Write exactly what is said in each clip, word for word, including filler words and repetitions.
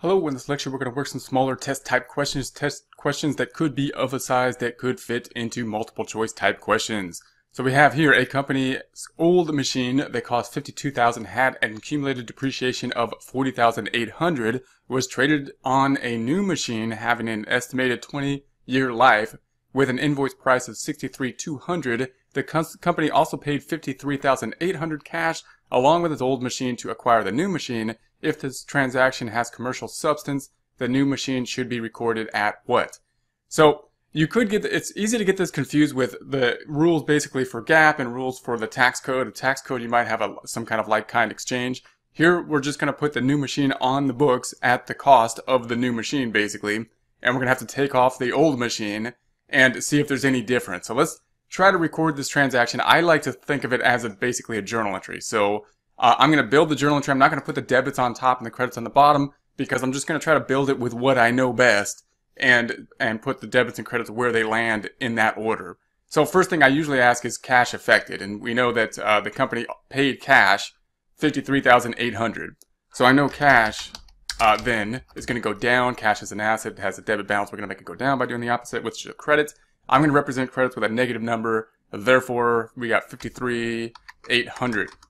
Hello, in this lecture we're going to work some smaller test type questions, test questions that could be of a size that could fit into multiple choice type questions. So we have here a company's old machine that cost fifty-two thousand dollars, had an accumulated depreciation of forty thousand eight hundred dollars, was traded on a new machine having an estimated twenty year life with an invoice price of sixty-three thousand two hundred dollars. The company also paid fifty-three thousand eight hundred dollars cash along with its old machine to acquire the new machine. If this transaction has commercial substance, the new machine should be recorded at what? So you could get, it's easy to get this confused with the rules basically for GAAP and rules for the tax code. The tax code, you might have a, some kind of like-kind exchange. Here, we're just going to put the new machine on the books at the cost of the new machine, basically. And we're going to have to take off the old machine and see if there's any difference. So let's try to record this transaction. I like to think of it as a, basically a journal entry. So Uh, I'm going to build the journal entry. I'm not going to put the debits on top and the credits on the bottom because I'm just going to try to build it with what I know best and and put the debits and credits where they land in that order. So first thing I usually ask is cash affected, and we know that uh, the company paid cash fifty-three thousand eight hundred dollars. So I know cash uh, then is going to go down. Cash is an asset. It has a debit balance. We're going to make it go down by doing the opposite, which is credits. I'm going to represent credits with a negative number. Therefore, we got fifty-three thousand eight hundred dollars.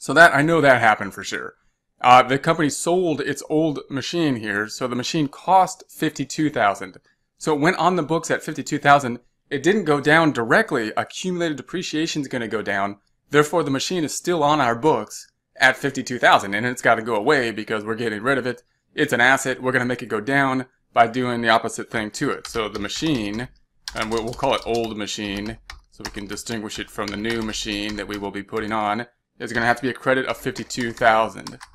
So that, I know that happened for sure. Uh, the company sold its old machine here, so the machine cost fifty-two thousand dollars. So it went on the books at fifty-two thousand dollars. It didn't go down directly. Accumulated depreciation is going to go down. Therefore, the machine is still on our books at fifty-two thousand dollars, and it's got to go away because we're getting rid of it. It's an asset. We're going to make it go down by doing the opposite thing to it. So the machine, and we'll call it old machine, so we can distinguish it from the new machine that we will be putting on. There's going to have to be a credit of fifty-two thousand dollars.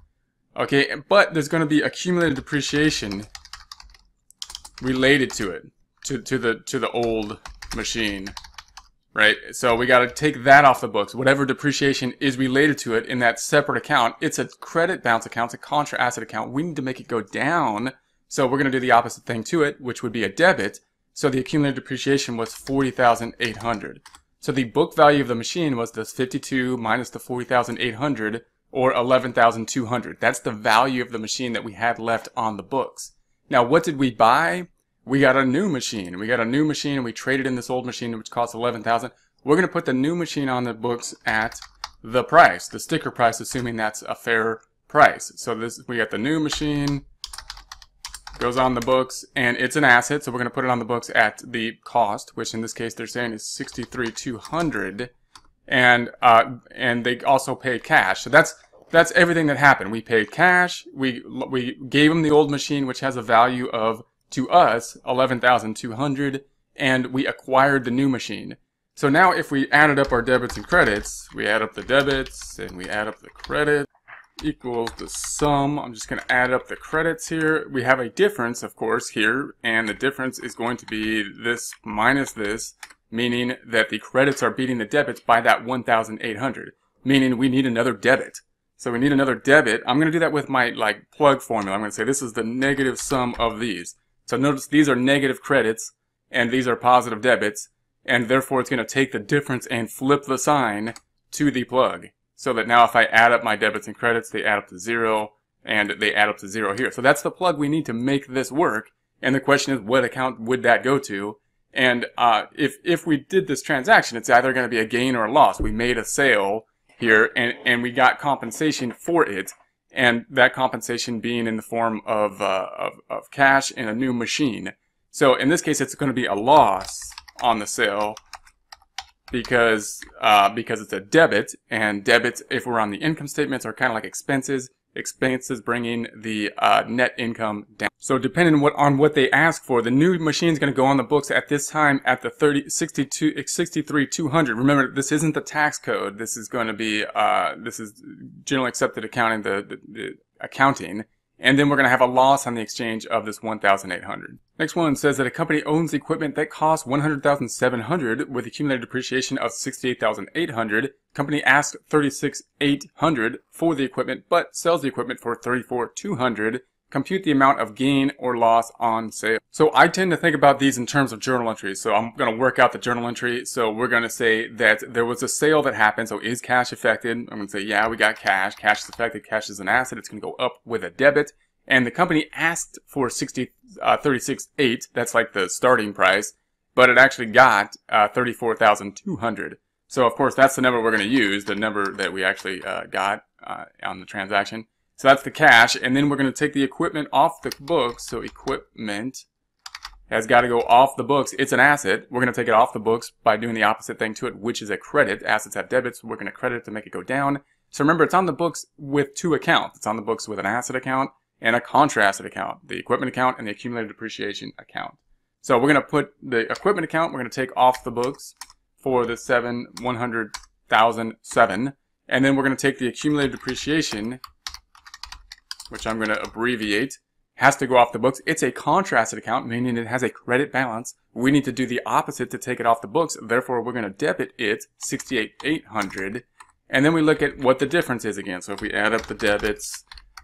Okay, but there's going to be accumulated depreciation related to it, to, to, the, to the old machine, right? So we got to take that off the books. Whatever depreciation is related to it in that separate account, it's a credit balance account, it's a contra asset account. We need to make it go down, so we're going to do the opposite thing to it, which would be a debit. So the accumulated depreciation was forty thousand eight hundred dollars. So the book value of the machine was this fifty-two minus the forty thousand eight hundred, or eleven thousand two hundred. That's the value of the machine that we had left on the books. Now, what did we buy? We got a new machine. We got a new machine, and we traded in this old machine, which cost eleven thousand. We're going to put the new machine on the books at the price, the sticker price, assuming that's a fair price. So this, we got the new machine, goes on the books, and it's an asset, so we're going to put it on the books at the cost, which in this case they're saying is sixty-three thousand two hundred dollars, and uh, and they also paid cash. So that's that's everything that happened. We paid cash. We we gave them the old machine, which has a value of to us eleven thousand two hundred dollars, and we acquired the new machine. So now if we added up our debits and credits, we add up the debits and we add up the credits, equals the sum. I'm just going to add up the credits here. We have a difference, of course, here, and the difference is going to be this minus this, meaning that the credits are beating the debits by that one thousand eight hundred, meaning we need another debit. So we need another debit. I'm going to do that with my like plug formula. I'm going to say this is the negative sum of these. So notice these are negative credits, and these are positive debits, and therefore it's going to take the difference and flip the sign to the plug. So that now if I add up my debits and credits, they add up to zero, and they add up to zero here. So that's the plug we need to make this work, and the question is what account would that go to? And uh, if, if we did this transaction, it's either going to be a gain or a loss. We made a sale here, and, and we got compensation for it, and that compensation being in the form of, uh, of, of cash and a new machine. So in this case, it's going to be a loss on the sale, because uh, because it's a debit, and debits, if we're on the income statements, are kind of like expenses, expenses bringing the uh, net income down. So depending what, on what they ask for, the new machine is going to go on the books at this time at the sixty-three thousand two hundred. Remember, this isn't the tax code. This is going to be, uh, this is generally accepted accounting, the, the, the accounting. And then we're going to have a loss on the exchange of this one thousand eight hundred dollars. Next one says that a company owns equipment that costs one hundred thousand seven hundred dollars with accumulated depreciation of sixty-eight thousand eight hundred dollars. Company asks thirty-six thousand eight hundred dollars for the equipment, but sells the equipment for thirty-four thousand two hundred dollars. Compute the amount of gain or loss on sale. So I tend to think about these in terms of journal entries. So I'm going to work out the journal entry. So we're going to say that there was a sale that happened. So is cash affected? I'm going to say, yeah, we got cash. Cash is affected. Cash is an asset. It's going to go up with a debit. and the company asked for sixty, uh, thirty-six eight. That's like the starting price, but it actually got uh, thirty-four thousand two hundred. So of course that's the number we're going to use, the number that we actually uh, got uh, on the transaction. So that's the cash, and then we're going to take the equipment off the books. So equipment has got to go off the books. It's an asset. We're going to take it off the books by doing the opposite thing to it, which is a credit. Assets have debits. We're going to credit it to make it go down. So remember, it's on the books with two accounts. It's on the books with an asset account and a contra asset account, the equipment account and the accumulated depreciation account. So we're going to put the equipment account, we're going to take off the books for the seven hundred thousand seven, and then we're going to take the accumulated depreciation, which I'm going to abbreviate, has to go off the books. It's a contra asset account, meaning it has a credit balance. We need to do the opposite to take it off the books. Therefore, we're going to debit it sixty-eight thousand eight hundred. And then we look at what the difference is again. So if we add up the debits,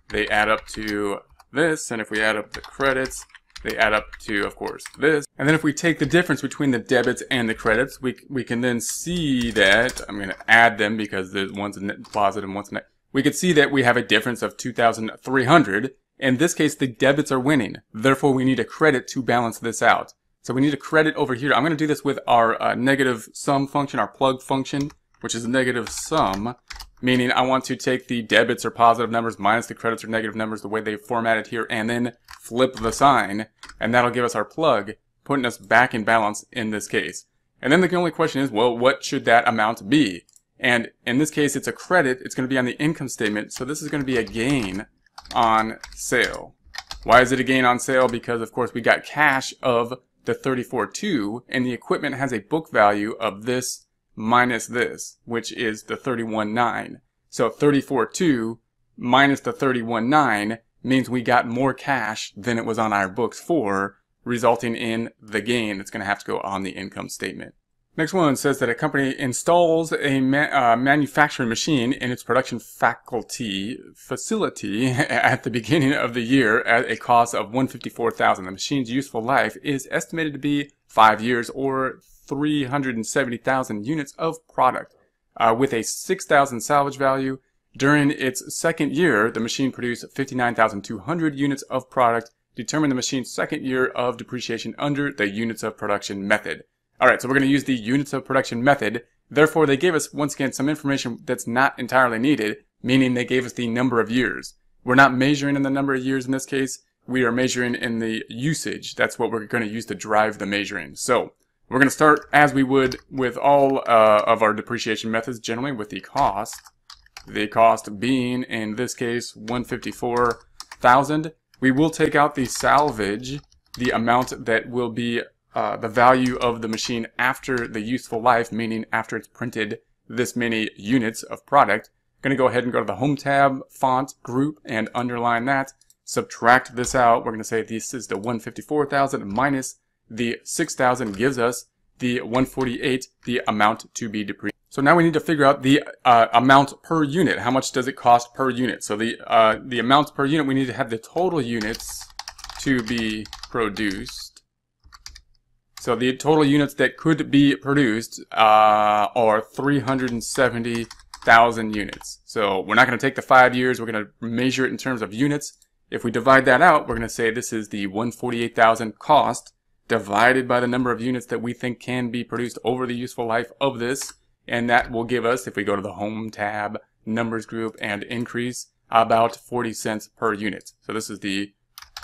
they add up to this. And if we add up the credits, they add up to, of course, this. And then if we take the difference between the debits and the credits, we, we can then see that, I'm going to add them because there's one's a net deposit and one's a net. We could see that we have a difference of two thousand three hundred. In this case, the debits are winning. Therefore, we need a credit to balance this out. So we need a credit over here. I'm going to do this with our uh, negative sum function, our plug function, which is a negative sum, meaning I want to take the debits or positive numbers minus the credits or negative numbers, the way they formatted here, and then flip the sign. And that'll give us our plug, putting us back in balance in this case. And then the only question is, well, what should that amount be? And in this case, it's a credit. It's going to be on the income statement. So this is going to be a gain on sale. Why is it a gain on sale? Because of course we got cash of the thirty-four two, and the equipment has a book value of this minus this, which is the thirty-one nine. So thirty-four two minus the thirty-one nine means we got more cash than it was on our books for, resulting in the gain that's going to have to go on the income statement. Next one says that a company installs a ma uh, manufacturing machine in its production faculty facility at the beginning of the year at a cost of one hundred fifty-four thousand dollars. The machine's useful life is estimated to be five years or three hundred seventy thousand units of product uh, with a six thousand salvage value. During its second year, the machine produced fifty-nine thousand two hundred units of product. Determine the machine's second year of depreciation under the units of production method. Alright, so we're going to use the units of production method. Therefore, they gave us, once again, some information that's not entirely needed, meaning they gave us the number of years. We're not measuring in the number of years in this case. We are measuring in the usage. That's what we're going to use to drive the measuring. So we're going to start, as we would with all uh, of our depreciation methods, generally with the cost. The cost being, in this case, one hundred fifty-four thousand dollars. We will take out the salvage, the amount that will be Uh, the value of the machine after the useful life, meaning after it's printed this many units of product. I'm going to go ahead and go to the Home tab, Font, Group, and underline that. Subtract this out. We're going to say this is the one hundred fifty-four thousand minus the six thousand gives us the one hundred forty-eight, the amount to be depreciated. So now we need to figure out the uh, amount per unit. How much does it cost per unit? So the, uh, the amount per unit, we need to have the total units to be produced. So the total units that could be produced uh, are three hundred seventy thousand units. So we're not going to take the five years. We're going to measure it in terms of units. If we divide that out, we're going to say this is the one hundred forty-eight thousand cost divided by the number of units that we think can be produced over the useful life of this. And that will give us, if we go to the Home tab, Numbers Group, and Increase, about forty cents per unit. So this is the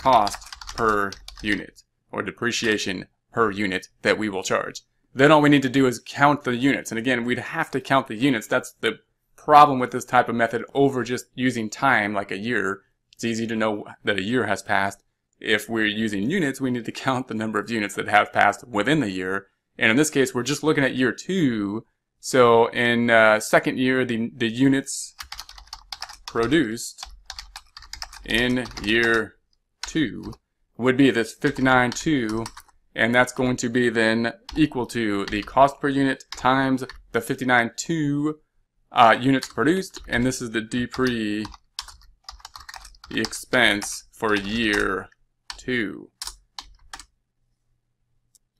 cost per unit, or depreciation per unit, that we will charge. Then all we need to do is count the units. And again, we'd have to count the units. That's the problem with this type of method over just using time, like a year. It's easy to know that a year has passed. If we're using units, we need to count the number of units that have passed within the year. And in this case, we're just looking at year two. So in uh, second year, the, the units produced in year two would be this fifty-nine two. And that's going to be then equal to the cost per unit times the fifty-nine two uh, units produced. And this is the depre expense for year two.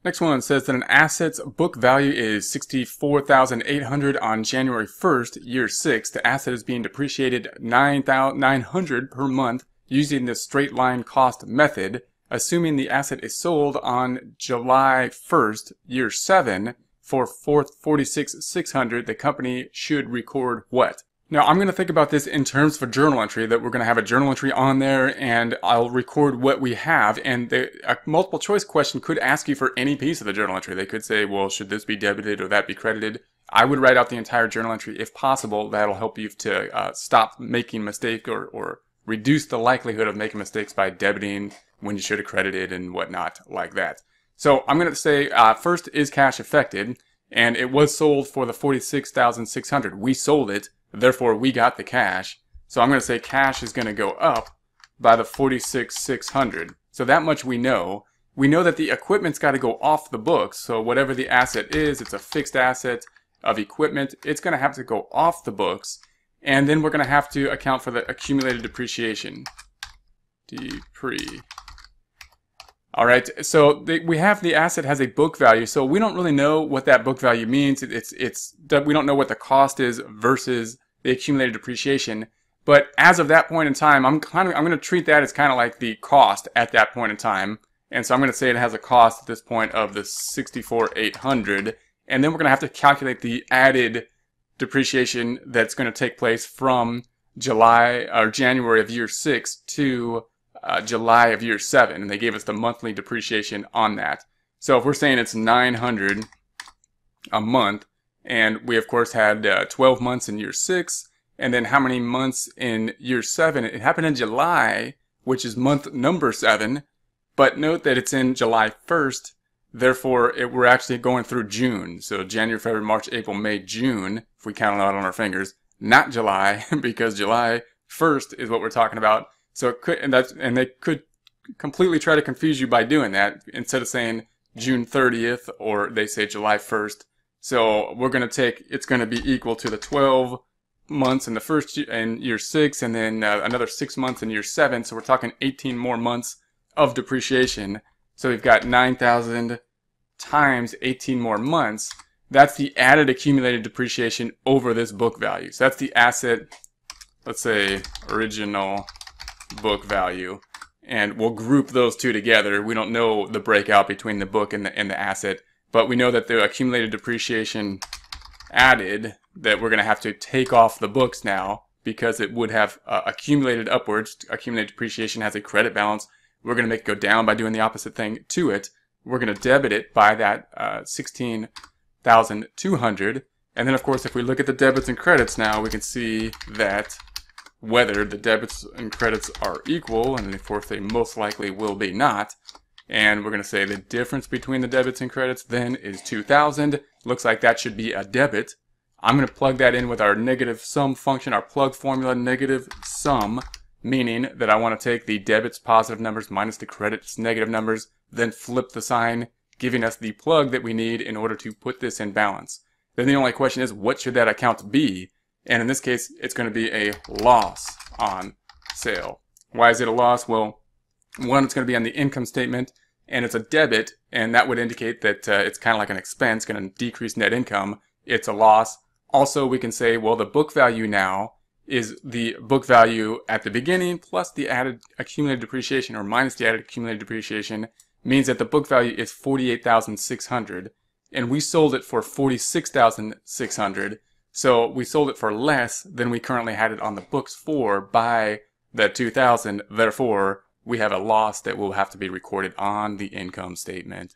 Next one says that an asset's book value is sixty-four thousand eight hundred on January first, year six. The asset is being depreciated nine thousand nine hundred per month using the straight line cost method, assuming the asset is sold on July first, year seven, for forty-six thousand six hundred dollars, the company should record what? Now, I'm going to think about this in terms for journal entry, that we're going to have a journal entry on there, and I'll record what we have. And the, a multiple choice question could ask you for any piece of the journal entry. They could say, well, should this be debited or that be credited? I would write out the entire journal entry if possible. That'll help you to uh, stop making mistakes or, or reduce the likelihood of making mistakes by debiting when you should have credited and whatnot like that. So I'm going to say uh, first, is cash affected? And it was sold for the forty-six thousand six hundred dollars. We sold it. Therefore, we got the cash. So I'm going to say cash is going to go up by the forty-six thousand six hundred dollars. So that much we know. We know that the equipment's got to go off the books. So whatever the asset is, it's a fixed asset of equipment. It's going to have to go off the books. And then we're going to have to account for the accumulated depreciation. Depre. All right, so they, we have the asset has a book value, so we don't really know what that book value means. It, it's, it's, we don't know what the cost is versus the accumulated depreciation. But as of that point in time, I'm kind of, I'm going to treat that as kind of like the cost at that point in time. And so I'm going to say it has a cost at this point of the sixty-four thousand eight hundred dollars. And then we're going to have to calculate the added depreciation that's going to take place from July or January of year six to Uh, July of year seven, and they gave us the monthly depreciation on that. So if we're saying it's nine hundred a month, and we of course had uh, twelve months in year six, and then how many months in year seven? It happened in July, which is month number seven, but note that it's in July first, therefore it, we're actually going through June. So January, February, March, April, May, June, if we count it out on our fingers, not July, because July first is what we're talking about. So it could, and that's, and they could completely try to confuse you by doing that. Instead of saying June thirtieth, or they say July first. So we're going to take, it's going to be equal to the twelve months in the first year, in year six, and then uh, another six months in year seven. So we're talking eighteen more months of depreciation. So we've got nine thousand times eighteen more months. That's the added accumulated depreciation over this book value. So that's the asset, let's say original book value, and we'll group those two together. We don't know the breakout between the book and the, and the asset, but we know that the accumulated depreciation added that we're going to have to take off the books now, because it would have uh, accumulated upwards. Accumulated depreciation has a credit balance. We're going to make it go down by doing the opposite thing to it. We're going to debit it by that uh, sixteen thousand two hundred dollars. And then of course, if we look at the debits and credits now, we can see that whether the debits and credits are equal, and of course they most likely will be not. And we're going to say the difference between the debits and credits then is two thousand. Looks like that should be a debit. I'm going to plug that in with our negative sum function, our plug formula, negative sum, meaning that I want to take the debits positive numbers minus the credits negative numbers, then flip the sign, giving us the plug that we need in order to put this in balance. Then the only question is, what should that account be? And in this case, it's going to be a loss on sale. Why is it a loss? Well, one, it's going to be on the income statement, and it's a debit, and that would indicate that uh, it's kind of like an expense, going to decrease net income. It's a loss. Also, we can say, well, the book value now is the book value at the beginning plus the added accumulated depreciation, or minus the added accumulated depreciation, means that the book value is forty-eight thousand six hundred dollars, and we sold it for forty-six thousand six hundred dollars. So we sold it for less than we currently had it on the books for by the two thousand. Therefore, we have a loss that will have to be recorded on the income statement.